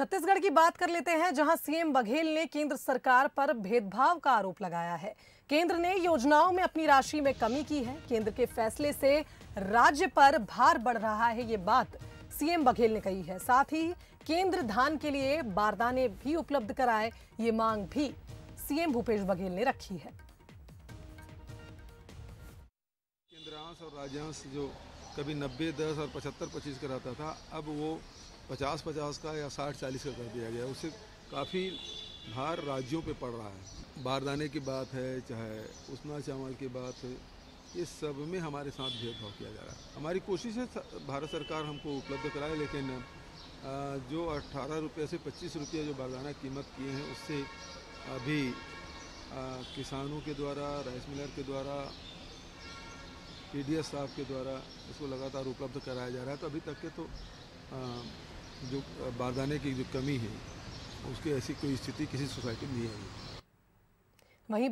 छत्तीसगढ़ की बात कर लेते हैं, जहां सीएम बघेल ने केंद्र सरकार पर भेदभाव का आरोप लगाया है। केंद्र ने योजनाओं में अपनी राशि में कमी की है। केंद्र के फैसले से राज्य पर भार बढ़ रहा है, ये बात सीएम बघेल ने कही है। साथ ही केंद्र धान के लिए बारदाने भी उपलब्ध कराए, ये मांग भी सीएम भूपेश बघेल ने रखी है। केंद्रांश और राज्यांश जो कभी 90-10 और 75-25 का रहता था, अब वो 50-50 का या 60-40 का कर दिया गया। उससे काफ़ी भार राज्यों पे पड़ रहा है। बारदाने की बात है, चाहे उसना चावल की बात है, इस सब में हमारे साथ भेदभाव किया जा रहा है। हमारी कोशिश है भारत सरकार हमको उपलब्ध कराए, लेकिन जो 18 रुपये से 25 रुपये जो बारदाना कीमत किए हैं, उससे अभी किसानों के द्वारा, राइस मिलर के द्वारा, PDS साहब के द्वारा इसको लगातार उपलब्ध कराया जा रहा है। तो अभी तक के तो जो बारदाने की जो कमी है, उसकी ऐसी कोई स्थिति किसी सोसाइटी में नहीं आई।